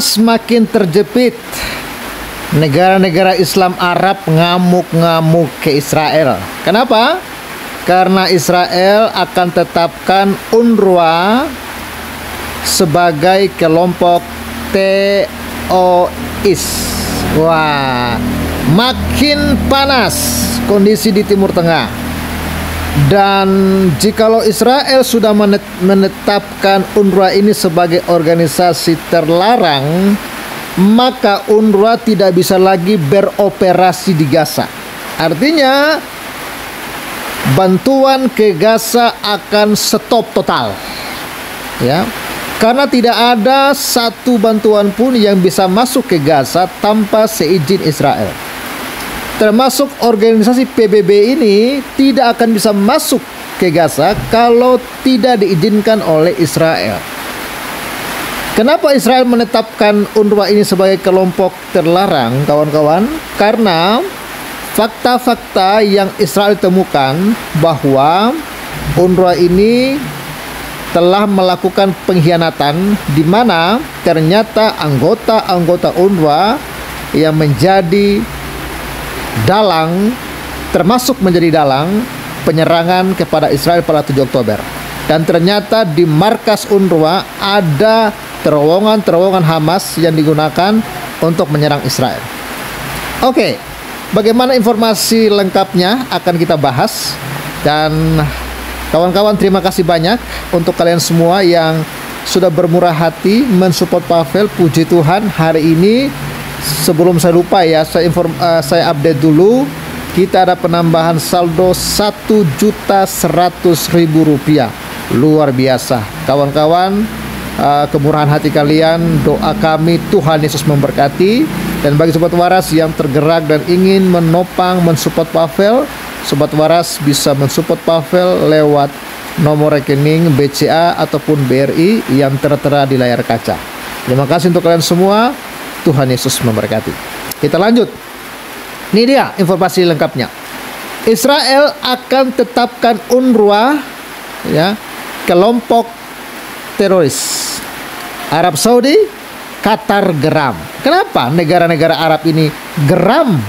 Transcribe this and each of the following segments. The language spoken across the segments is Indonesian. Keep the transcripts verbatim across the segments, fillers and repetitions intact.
Semakin terjepit, negara-negara Islam Arab ngamuk-ngamuk ke Israel. Kenapa? Karena Israel akan tetapkan U N R W A sebagai kelompok teroris. Wah, makin panas kondisi di Timur Tengah. Dan jikalau Israel sudah menetapkan U N R W A ini sebagai organisasi terlarang, maka U N R W A tidak bisa lagi beroperasi di Gaza. Artinya, bantuan ke Gaza akan stop total, ya, karena tidak ada satu bantuan pun yang bisa masuk ke Gaza tanpa seizin Israel. Termasuk organisasi P B B ini tidak akan bisa masuk ke Gaza kalau tidak diizinkan oleh Israel. Kenapa Israel menetapkan U N R W A ini sebagai kelompok terlarang, kawan-kawan? Karena fakta-fakta yang Israel temukan bahwa U N R W A ini telah melakukan pengkhianatan, di mana ternyata anggota-anggota U N R W A yang menjadi dalang, termasuk menjadi dalang penyerangan kepada Israel pada tujuh Oktober. Dan ternyata di markas U N R W A ada terowongan-terowongan Hamas yang digunakan untuk menyerang Israel. Oke, bagaimana informasi lengkapnya akan kita bahas. Dan kawan-kawan, terima kasih banyak untuk kalian semua yang sudah bermurah hati mensupport Pavel. Puji Tuhan, hari ini sebelum saya lupa ya, saya, inform, uh, saya update dulu. Kita ada penambahan saldo satu juta seratus ribu rupiah. Luar biasa. Kawan-kawan, uh, kemurahan hati kalian, doa kami, Tuhan Yesus memberkati. Dan bagi Sobat Waras yang tergerak dan ingin menopang, mensupport Pavel, Sobat Waras bisa mensupport Pavel lewat nomor rekening B C A ataupun B R I yang tertera di layar kaca. Terima kasih untuk kalian semua. Tuhan Yesus memberkati. Kita lanjut. Ini dia informasi lengkapnya. Israel akan tetapkan U N R W A, ya, kelompok teroris. Arab Saudi, Qatar geram. Kenapa negara-negara Arab ini geram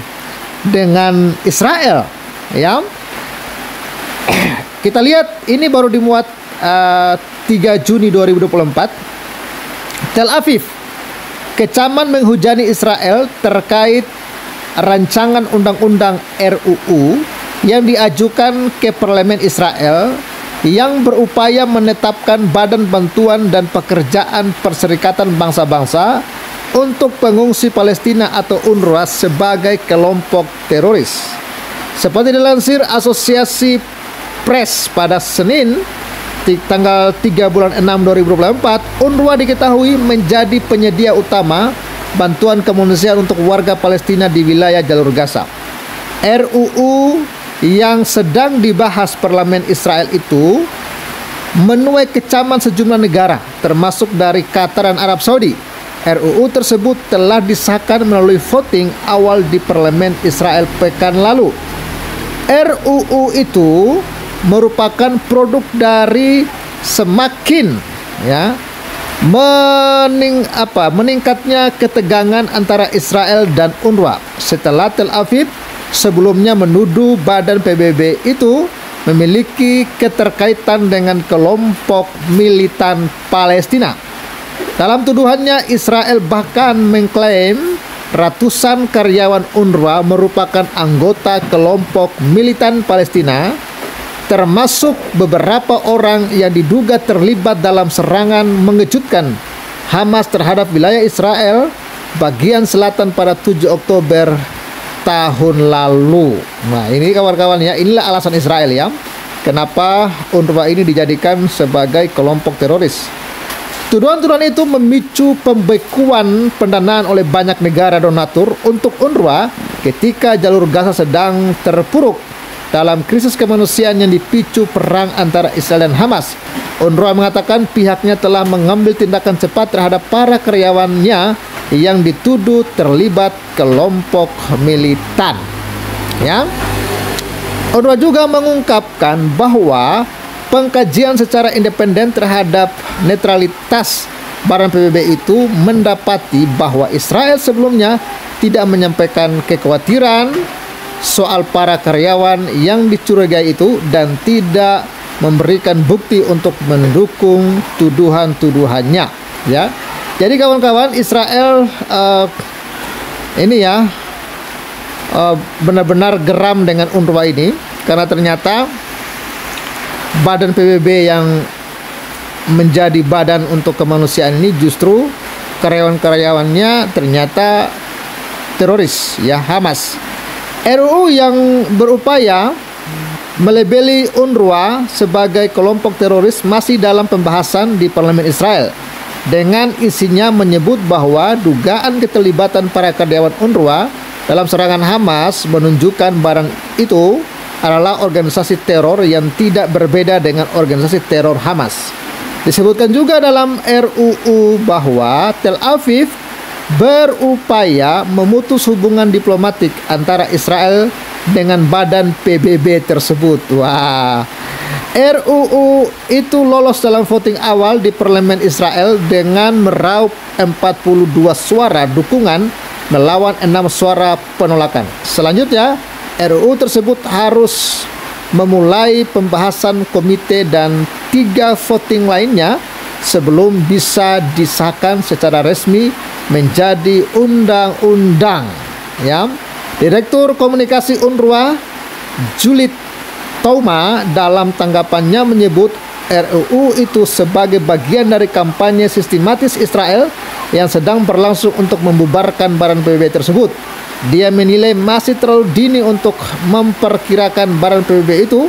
dengan Israel? Ya. Kita lihat, ini baru dimuat uh, tiga Juni dua ribu dua puluh empat. Tel Aviv, kecaman menghujani Israel terkait rancangan undang-undang R U U yang diajukan ke parlemen Israel yang berupaya menetapkan badan bantuan dan pekerjaan perserikatan bangsa-bangsa untuk pengungsi Palestina atau U N R W A sebagai kelompok teroris. Seperti dilansir Asosiasi Press pada Senin, tanggal tiga bulan enam dua ribu dua puluh empat, U N R W A diketahui menjadi penyedia utama bantuan kemanusiaan untuk warga Palestina di wilayah Jalur Gaza. R U U yang sedang dibahas parlemen Israel itu menuai kecaman sejumlah negara, termasuk dari Qatar dan Arab Saudi. R U U tersebut telah disahkan melalui voting awal di parlemen Israel pekan lalu. R U U itu merupakan produk dari semakin ya mening, apa, meningkatnya ketegangan antara Israel dan U N R W A setelah Tel Aviv sebelumnya menuduh badan P B B itu memiliki keterkaitan dengan kelompok militan Palestina. Dalam tuduhannya, Israel bahkan mengklaim ratusan karyawan U N R W A merupakan anggota kelompok militan Palestina, termasuk beberapa orang yang diduga terlibat dalam serangan mengejutkan Hamas terhadap wilayah Israel bagian selatan pada tujuh Oktober tahun lalu. Nah, ini kawan-kawan ya, inilah alasan Israel ya, kenapa U N R W A ini dijadikan sebagai kelompok teroris. Tuduhan-tuduhan itu memicu pembekuan pendanaan oleh banyak negara donatur untuk U N R W A ketika Jalur Gaza sedang terpuruk dalam krisis kemanusiaan yang dipicu perang antara Israel dan Hamas. U N R W A mengatakan pihaknya telah mengambil tindakan cepat terhadap para karyawannya yang dituduh terlibat kelompok militan. Ya, U N R W A juga mengungkapkan bahwa pengkajian secara independen terhadap netralitas Badan P B B itu mendapati bahwa Israel sebelumnya tidak menyampaikan kekhawatiran soal para karyawan yang dicurigai itu dan tidak memberikan bukti untuk mendukung tuduhan-tuduhannya, ya. Jadi kawan-kawan, Israel uh, ini ya uh, benar-benar geram dengan UNRWA ini, karena ternyata Badan P B B yang menjadi badan untuk kemanusiaan ini justru karyawan-karyawannya ternyata teroris, ya, Hamas. R U U yang berupaya melebeli UNRWA sebagai kelompok teroris masih dalam pembahasan di parlemen Israel, dengan isinya menyebut bahwa dugaan keterlibatan para karyawan UNRWA dalam serangan Hamas menunjukkan barang itu adalah organisasi teror yang tidak berbeda dengan organisasi teror Hamas. Disebutkan juga dalam R U U bahwa Tel Aviv berupaya memutus hubungan diplomatik antara Israel dengan badan P B B tersebut. Wah, R U U itu lolos dalam voting awal di parlemen Israel dengan meraup empat puluh dua suara dukungan melawan enam suara penolakan. Selanjutnya, R U U tersebut harus memulai pembahasan komite dan tiga voting lainnya sebelum bisa disahkan secara resmi menjadi undang-undang, ya. Direktur Komunikasi UNRWA Juliet Touma dalam tanggapannya menyebut R U U itu sebagai bagian dari kampanye sistematis Israel yang sedang berlangsung untuk membubarkan Badan P B B tersebut. Dia menilai masih terlalu dini untuk memperkirakan Badan P B B itu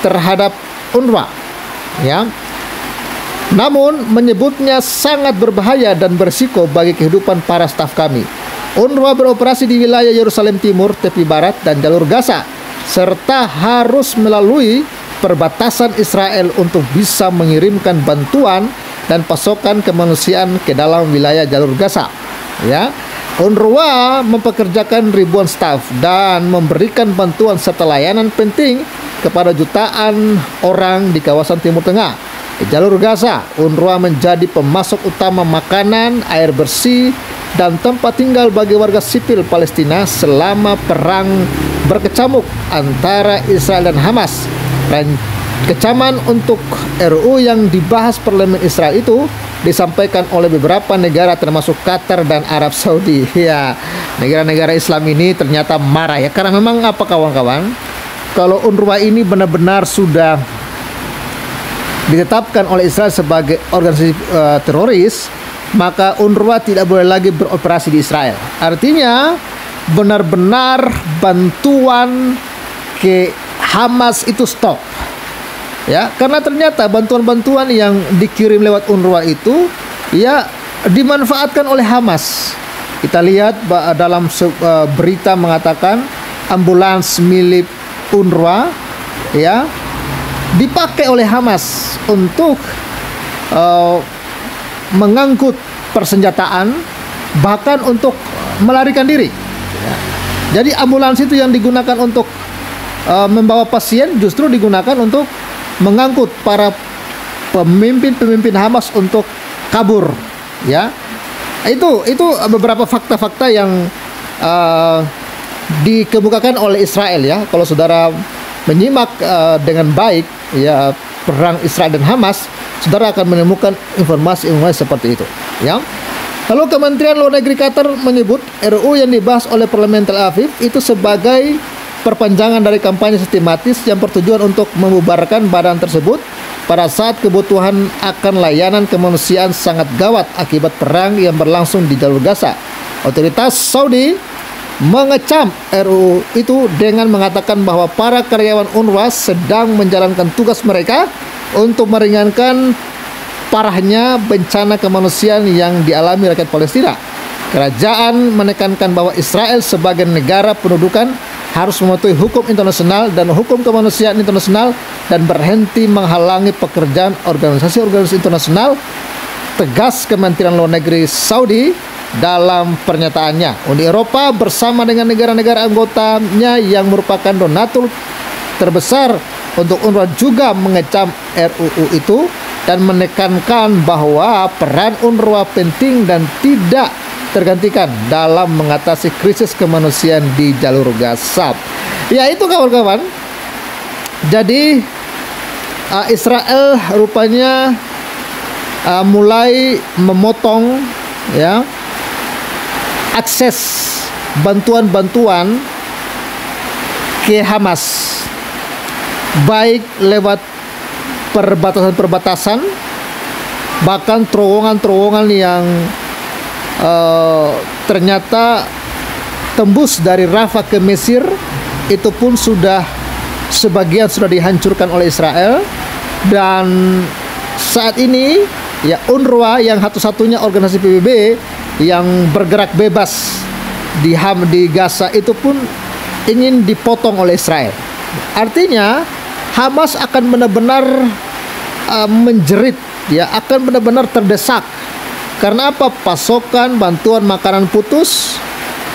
terhadap UNRWA, ya. Namun menyebutnya sangat berbahaya dan berisiko bagi kehidupan para staf kami. UNRWA beroperasi di wilayah Yerusalem Timur, Tepi Barat, dan Jalur Gaza, serta harus melalui perbatasan Israel untuk bisa mengirimkan bantuan dan pasokan kemanusiaan ke dalam wilayah Jalur Gaza, ya. UNRWA mempekerjakan ribuan staf dan memberikan bantuan serta layanan penting kepada jutaan orang di kawasan Timur Tengah. Di Jalur Gaza, UNRWA menjadi pemasok utama makanan, air bersih, dan tempat tinggal bagi warga sipil Palestina selama perang berkecamuk antara Israel dan Hamas. Dan kecaman untuk R U U yang dibahas parlemen Israel itu disampaikan oleh beberapa negara termasuk Qatar dan Arab Saudi. Ya, negara-negara Islam ini ternyata marah, ya, karena memang apa kawan-kawan, kalau UNRWA ini benar-benar sudah ditetapkan oleh Israel sebagai organisasi uh, teroris, maka UNRWA tidak boleh lagi beroperasi di Israel. Artinya benar-benar bantuan ke Hamas itu stop, ya, karena ternyata bantuan-bantuan yang dikirim lewat UNRWA itu ya dimanfaatkan oleh Hamas. Kita lihat dalam berita mengatakan ambulans milik UNRWA ya dipakai oleh Hamas untuk uh, mengangkut persenjataan, bahkan untuk melarikan diri. Jadi ambulans itu yang digunakan untuk uh, membawa pasien justru digunakan untuk mengangkut para pemimpin-pemimpin Hamas untuk kabur, ya. Itu itu beberapa fakta-fakta yang uh, dikemukakan oleh Israel, ya. Kalau saudara menyimak uh, dengan baik ya perang Israel dan Hamas, saudara akan menemukan informasi-informasi seperti itu, ya. Lalu Kementerian Luar Negeri Qatar menyebut R U U yang dibahas oleh parlemen Tel Aviv itu sebagai perpanjangan dari kampanye sistematis yang bertujuan untuk membubarkan badan tersebut pada saat kebutuhan akan layanan kemanusiaan sangat gawat akibat perang yang berlangsung di Jalur Gaza. Otoritas Saudi mengecam R U U itu dengan mengatakan bahwa para karyawan UNRWA sedang menjalankan tugas mereka untuk meringankan parahnya bencana kemanusiaan yang dialami rakyat Palestina. Kerajaan menekankan bahwa Israel sebagai negara pendudukan harus mematuhi hukum internasional dan hukum kemanusiaan internasional dan berhenti menghalangi pekerjaan organisasi-organisasi internasional, tegas Kementerian Luar Negeri Saudi dalam pernyataannya. Uni Eropa bersama dengan negara-negara anggotanya yang merupakan donatur terbesar untuk U N R W A juga mengecam R U U itu dan menekankan bahwa peran U N R W A penting dan tidak tergantikan dalam mengatasi krisis kemanusiaan di jalur Gaza. Ya itu kawan-kawan. Jadi uh, Israel rupanya uh, mulai memotong ya akses bantuan-bantuan ke Hamas, baik lewat perbatasan-perbatasan, bahkan terowongan-terowongan yang uh, ternyata tembus dari Rafah ke Mesir, itu pun sudah sebagian sudah dihancurkan oleh Israel. Dan saat ini ya U N R W A yang satu-satunya organisasi P B B yang bergerak bebas di Ham di Gaza itu pun ingin dipotong oleh Israel. Artinya Hamas akan benar-benar uh, menjerit, ya akan benar-benar terdesak. Karena apa? Pasokan bantuan makanan putus,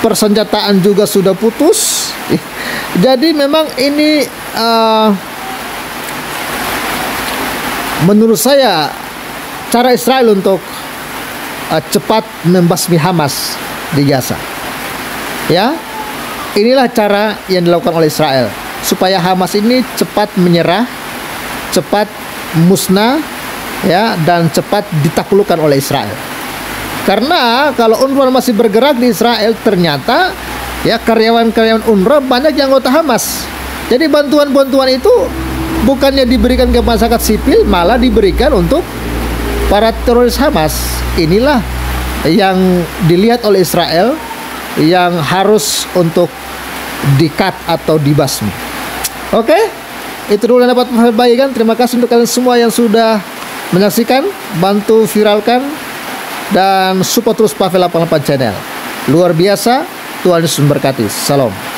persenjataan juga sudah putus. Jadi memang ini uh, menurut saya cara Israel untuk uh, cepat membasmi Hamas di Gaza. Ya, inilah cara yang dilakukan oleh Israel supaya Hamas ini cepat menyerah, cepat musnah, ya, dan cepat ditaklukkan oleh Israel. Karena kalau U N R W A masih bergerak di Israel, ternyata ya karyawan-karyawan U N R W A banyak yang anggota Hamas. Jadi bantuan-bantuan itu bukannya diberikan ke masyarakat sipil, malah diberikan untuk para teroris Hamas. Inilah yang dilihat oleh Israel yang harus untuk di-cut atau dibasmi. Oke, okay? Itu dulu yang dapat membagikan. Terima kasih untuk kalian semua yang sudah menyaksikan. Bantu viralkan dan support terus Pavel delapan delapan Channel. Luar biasa, Tuhan Yesus memberkati. Salam.